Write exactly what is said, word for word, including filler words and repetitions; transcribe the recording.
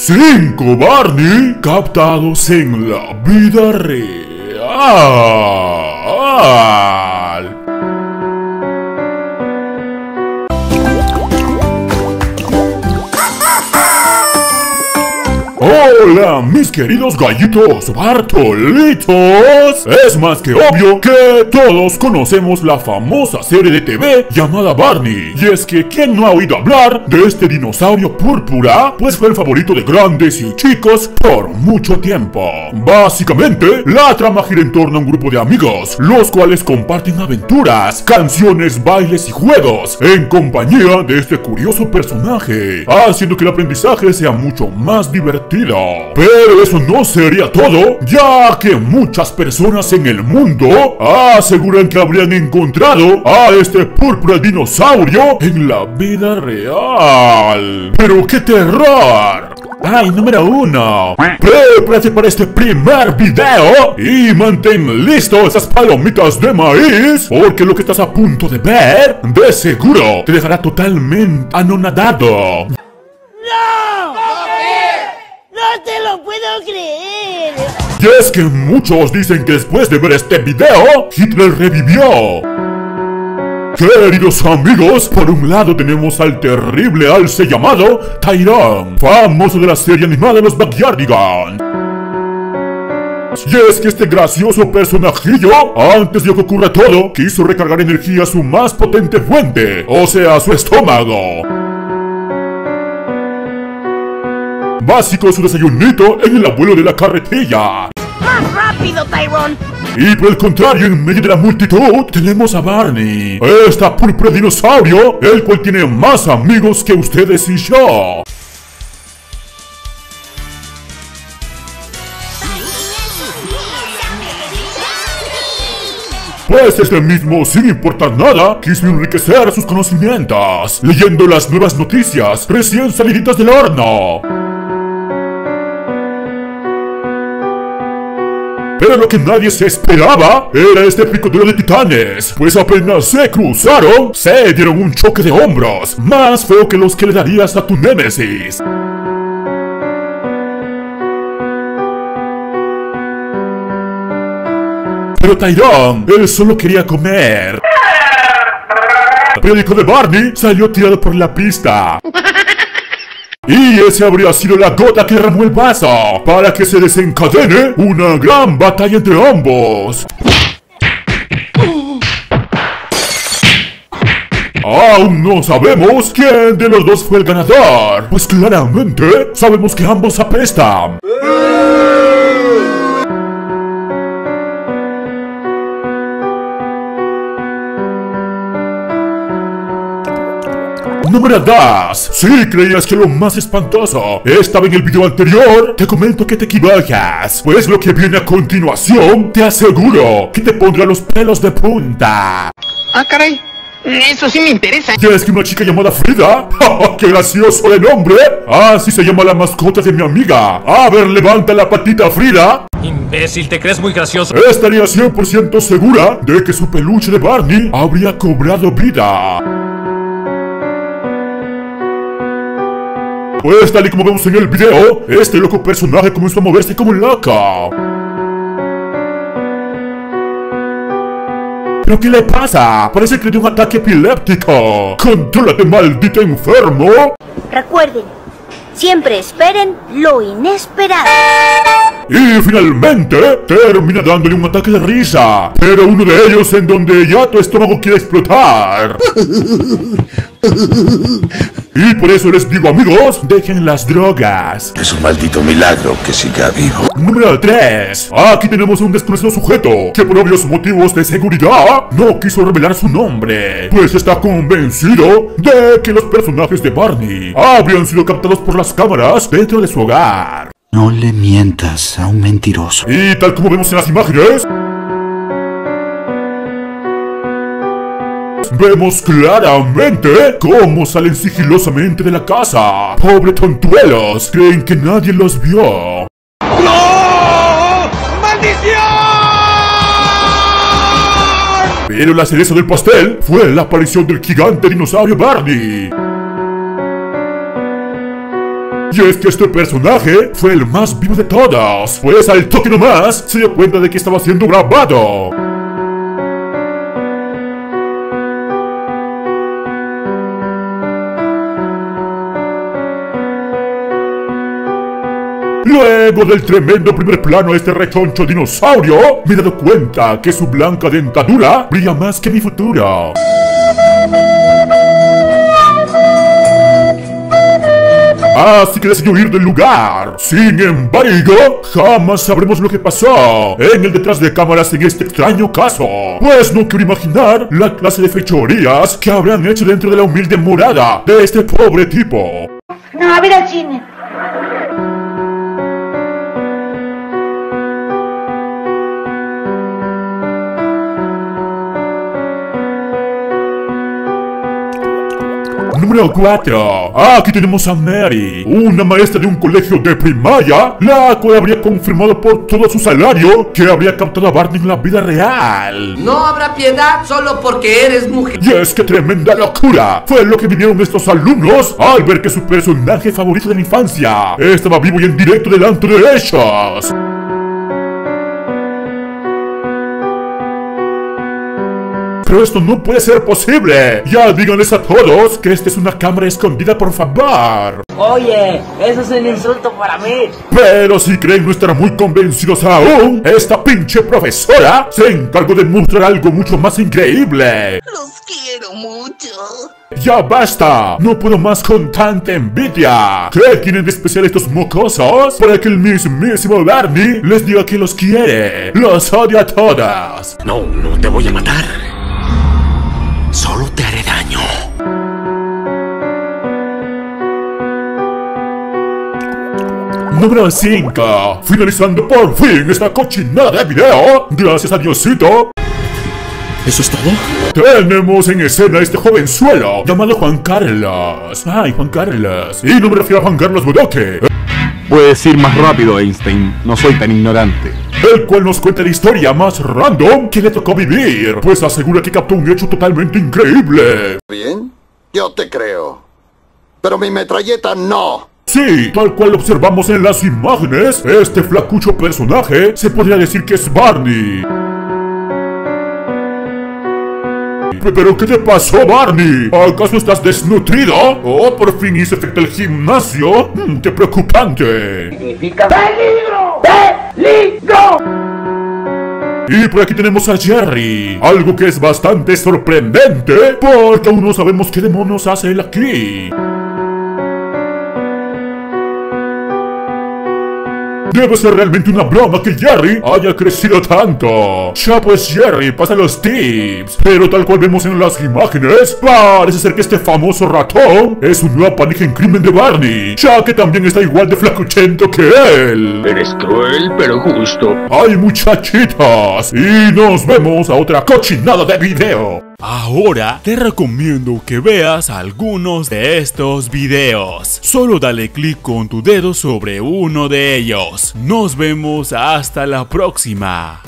cinco Barney captados en la vida real. Hola mis queridos gallitos Bartolitos. Es más que obvio que todos conocemos la famosa serie de T V llamada Barney. Y es que ¿quién no ha oído hablar de este dinosaurio púrpura? Pues fue el favorito de grandes y chicos por mucho tiempo. Básicamente, la trama gira en torno a un grupo de amigos, los cuales comparten aventuras, canciones, bailes y juegos en compañía de este curioso personaje, haciendo que el aprendizaje sea mucho más divertido. Pero eso no sería todo, ya que muchas personas en el mundo aseguran que habrían encontrado a este púrpura dinosaurio en la vida real. ¡Pero qué terror! ¡Ay, número uno! ¡Prepárate para este primer video! Y mantén listas esas palomitas de maíz, porque lo que estás a punto de ver, de seguro, te dejará totalmente anonadado. ¡No te lo puedo creer! Y es que muchos dicen que después de ver este video, Hitler revivió. Queridos amigos, por un lado tenemos al terrible alce llamado Tairón, famoso de la serie animada Los Backyardigans. Y es que este gracioso personajillo, antes de que ocurra todo, quiso recargar energía a su más potente fuente, o sea, su estómago. Básico su desayunito en el abuelo de la carretilla. ¡Más rápido, Tyrone! Y por el contrario, en medio de la multitud, tenemos a Barney, esta púrpura dinosaurio, el cual tiene más amigos que ustedes y yo. Pues este mismo, sin importar nada, quiso enriquecer sus conocimientos, leyendo las nuevas noticias recién saliditas del horno. Pero lo que nadie se esperaba era este picoteo de titanes, pues apenas se cruzaron, se dieron un choque de hombros, más feo que los que le darías a tu némesis. Pero Tyrone, él solo quería comer. El periódico de Barney salió tirado por la pista. Y ese habría sido la gota que derramó el vaso, para que se desencadene una gran batalla entre ambos. Aún no sabemos quién de los dos fue el ganador, pues claramente sabemos que ambos apestan. Número dos. Si creías que lo más espantoso estaba en el video anterior, te comento que te equivocas, pues lo que viene a continuación te aseguro que te pondrá los pelos de punta. Ah, caray, eso sí me interesa. Y es que una chica llamada Frida, ¡qué gracioso de nombre! Así se llama la mascota de mi amiga. A ver, levanta la patita, Frida. Imbécil, ¿te crees muy gracioso? Estaría cien por ciento segura de que su peluche de Barney habría cobrado vida. Pues tal y como vemos en el video, este loco personaje comenzó a moverse como loco. ¿Pero qué le pasa? Parece que le dio un ataque epiléptico. ¡Contrólate, maldito enfermo! Recuerden, siempre esperen lo inesperado. Y finalmente, termina dándole un ataque de risa, pero uno de ellos en donde ya tu estómago quiere explotar. Y por eso les digo, amigos, dejen las drogas. Es un maldito milagro que siga vivo. Número tres. Aquí tenemos a un desconocido sujeto que por obvios motivos de seguridad no quiso revelar su nombre, pues está convencido de que los personajes de Barney habrían sido captados por las cámaras dentro de su hogar. No le mientas a un mentiroso. Y tal como vemos en las imágenes, vemos claramente cómo salen sigilosamente de la casa. Pobre tontuelos, creen que nadie los vio. ¡No! ¡Maldición! Pero la cereza del pastel fue la aparición del gigante dinosaurio Barney. Y es que este personaje fue el más vivo de todos, pues al toque nomás se dio cuenta de que estaba siendo grabado. Luego del tremendo primer plano de este rechoncho dinosaurio, me he dado cuenta que su blanca dentadura brilla más que mi futuro. Así que decidí huir del lugar. Sin embargo, jamás sabremos lo que pasó en el detrás de cámaras en este extraño caso, pues no quiero imaginar la clase de fechorías que habrán hecho dentro de la humilde morada de este pobre tipo. No, a ver al cine. Número cuatro. Aquí tenemos a Mary, una maestra de un colegio de primaria, la cual habría confirmado por todo su salario que habría captado a Barney en la vida real. No habrá piedad solo porque eres mujer. Y es que tremenda locura fue lo que vivieron estos alumnos al ver que su personaje favorito de la infancia estaba vivo y en directo delante de ellos. Pero esto no puede ser posible. Ya díganles a todos que esta es una cámara escondida, por favor. Oye, eso es un insulto para mí. Pero si creen no estar muy convencidos aún, esta pinche profesora se encargó de mostrar algo mucho más increíble. Los quiero mucho. Ya basta, no puedo más con tanta envidia. ¿Qué tienen de especial estos mocosos para que el mismísimo Barney les diga que los quiere? Los odio a todas. No, no te voy a matar. Solo te haré daño. Número cinco. Finalizando por fin esta cochinada de video. Gracias a Diosito. ¿Eso es todo? Tenemos en escena a este jovenzuelo llamado Juan Carlos. Ay, Juan Carlos. Y no me refiero a Juan Carlos Bodoque. Puedes ir más rápido, Einstein. No soy tan ignorante. El cual nos cuenta la historia más random que le tocó vivir, pues asegura que captó un hecho totalmente increíble. Bien, yo te creo. Pero mi metralleta no. Sí, tal cual lo observamos en las imágenes, este flacucho personaje se podría decir que es Barney. ¿Pero qué te pasó, Barney? ¿Acaso estás desnutrido? ¿O por fin hice efecto el gimnasio? Mm, ¡Qué preocupante! Significa peligro. ¡Peligro! Y por aquí tenemos a Jerry. Algo que es bastante sorprendente, porque aún no sabemos qué demonios hace él aquí. Debe ser realmente una broma que Jerry haya crecido tanto. Ya pues, Jerry, pasa los tips. Pero tal cual vemos en las imágenes, parece ser que este famoso ratón es un nuevo panija en crimen de Barney, ya que también está igual de flacuchento que él. Eres cruel, pero justo. ¡Ay, muchachitas! Y nos vemos a otra cochinada de video. Ahora te recomiendo que veas algunos de estos videos. Solo dale clic con tu dedo sobre uno de ellos. Nos vemos hasta la próxima.